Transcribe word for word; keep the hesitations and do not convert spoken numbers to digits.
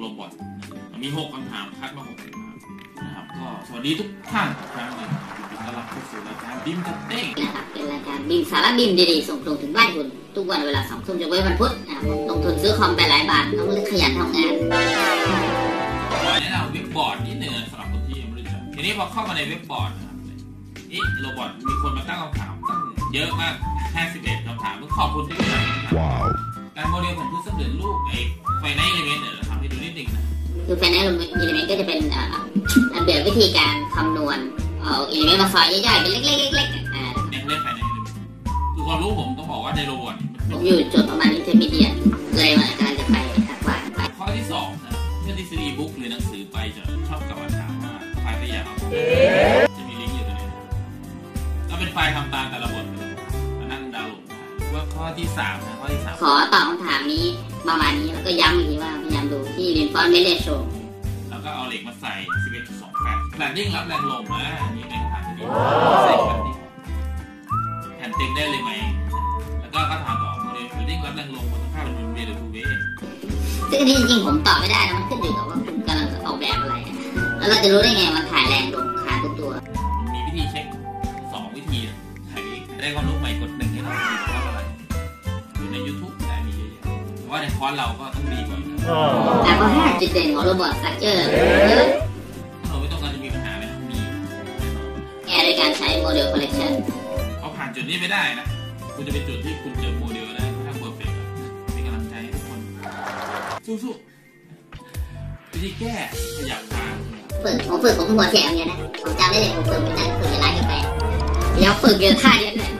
โรบอทมีหกคำถามคัดมาหกคำถามนะครับก็สวัสดีทุกท่านอีกครั้งหนึ่งยินดีต้อนรับเข้าสู่รายการบิมจัดเต้งนะครับเป็นรายการบิมสาระบิมดีๆส่งตรงถึงบ้านคุณทุกวันเวลาสองทุ่มจนถึงวันพุธนะครับลงทุนซื้อคอมไปหลายบาทต้องเลือกขยันทำงานแนะนำเว็บบอร์ดนิดหนึ่งสำหรับคนที่ยังไม่รู้จักทีนี้พอเข้ามาในเว็บบอร์ดนะครับนี่โรบอทมีคนมาตั้งคำถามตั้งเยอะมากห้าสิบเอ็ดคำถามต้องขอบคุณที่มาว้าวการโมเดลแผนที่สำเร็จรูปไอ้ไฟไนท์เอลิเมนต์เนี่ยเราทำให้ดูนิดนึงนะคือไฟไนท์เอลิเมนต์ก็จะเป็นอันเดียวิธีการคำนวณเอาเอลิเมนต์มาซอยย่อยๆเป็นเล็กๆเล็กๆอ่าเรียกไฟไนท์เอลิเมนต์คือความรู้ผมต้องบอกว่าในโรบอทผมอยู่จุดประมาณอินเทอร์มีเดียตเลยว่าการจะไปถัดไปข้อที่สองนะเพื่อนที่ซื้ออีบุ๊กหรือหนังสือไปจะชอบกลับมาถามว่าไฟล์ไปอย่างไรจะมีลิงก์อยู่ตรงไหนก็เป็นไฟล์ทำตามแต่ละบทนั่งดาวน์โหลดว่าข้อที่สามนะข้อที่สามขอตอบคำถามนี้ประมาณนี้แล้วก็ย้ำอีกทีว่าพยายามดูที่เรียนฟอนต์เรเชโอแล้วก็เอาเหล็กมาใส่สิบเอ็ด สอง แปดแบตดิ้งรับแรงลมนะนี่เป็นคำถามที่ดีใส่แบตดิ้งแผ่นเต็มได้เลยไหมแล้วก็คำถามต่อมาเลยแบตดิ้งรับแรงลมมันค่าเป็นเวลาทูเวย์ซึ่งจริงๆผมตอบไม่ได้นะมันขึ้นอยู่กับว่าคุณกำลังออกแบบอะไรแล้วเราจะรู้ได้ไงมันถ่ายแรงลมขาทุกตัวมีวิธีเช็คสองวิธีได้ความรู้ใหม่กดหนึ่งให้เราดูว่าอะไรอยู่ใน YouTube ได้มีเยอะๆแต่ว่าในคอร์สเราก็ต้องดีกว่านะแต่ก็ห้าจุดเด่นของโรบอทสตรัคเจอร์เราไม่ต้องการจะมีปัญหาเลยมีแก้โดยการใช้โมเดลคอลเลคชันเอาผ่านจุดนี้ไม่ได้นะคุณจะเป็นจุดที่คุณเจอโมเดลได้ถ้าเพอร์เฟกต์เป็นกำลังใจให้ทุกคนสู้ๆวิธีแก้ขยับขาฝึกผมฝึกผมหัวแข็งอย่างนี้นะผมจำได้เลยผมฝึกเป็นนักฝึกในร้านกาแฟเดี๋ยวฝึกเยอะท่าเยอะเลย